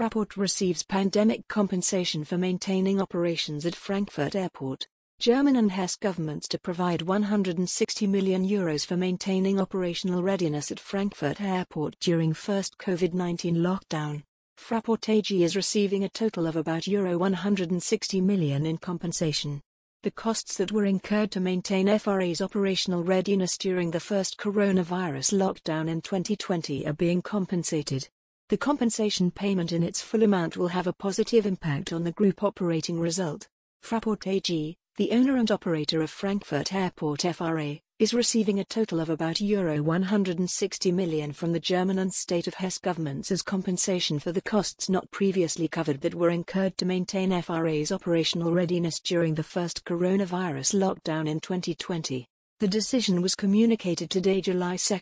Fraport receives pandemic compensation for maintaining operations at Frankfurt Airport. German and Hesse governments to provide €160 million for maintaining operational readiness at Frankfurt Airport during first COVID-19 lockdown. Fraport AG is receiving a total of about €160 million in compensation. The costs that were incurred to maintain FRA's operational readiness during the first coronavirus lockdown in 2020 are being compensated. The compensation payment in its full amount will have a positive impact on the group operating result. Fraport AG, the owner and operator of Frankfurt Airport FRA, is receiving a total of about €160 million from the German and State of Hesse governments as compensation for the costs not previously covered that were incurred to maintain FRA's operational readiness during the first coronavirus lockdown in 2020. The decision was communicated today, July 2,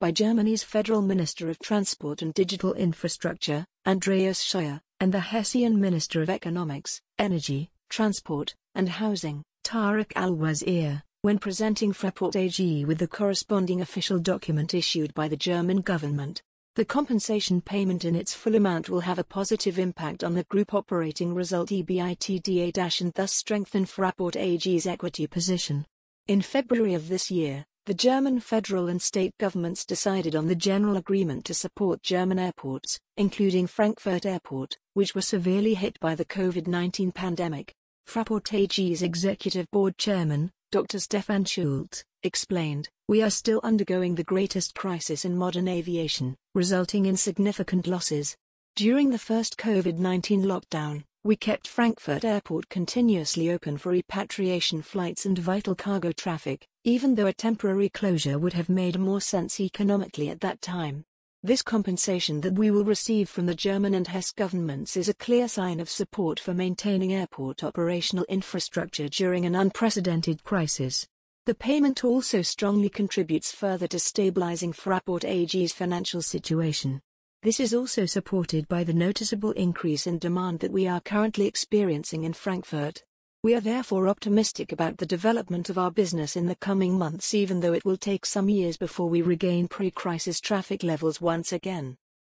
by Germany's Federal Minister of Transport and Digital Infrastructure, Andreas Scheuer, and the Hessian Minister of Economics, Energy, Transport, and Housing, Tarek Al-Wazir, when presenting Fraport AG with the corresponding official document issued by the German government. The compensation payment in its full amount will have a positive impact on the group operating result EBITDA and thus strengthen Fraport AG's equity position. In February of this year, the German federal and state governments decided on the general agreement to support German airports, including Frankfurt Airport, which were severely hit by the COVID-19 pandemic. Fraport AG's Executive Board Chairman, Dr. Stefan Schulte, explained, "We are still undergoing the greatest crisis in modern aviation, resulting in significant losses. During the first COVID-19 lockdown, we kept Frankfurt Airport continuously open for repatriation flights and vital cargo traffic, even though a temporary closure would have made more sense economically at that time. This compensation that we will receive from the German and Hesse governments is a clear sign of support for maintaining airport operational infrastructure during an unprecedented crisis." The payment also strongly contributes further to stabilizing Fraport AG's financial situation. This is also supported by the noticeable increase in demand that we are currently experiencing in Frankfurt. We are therefore optimistic about the development of our business in the coming months, even though it will take some years before we regain pre-crisis traffic levels once again.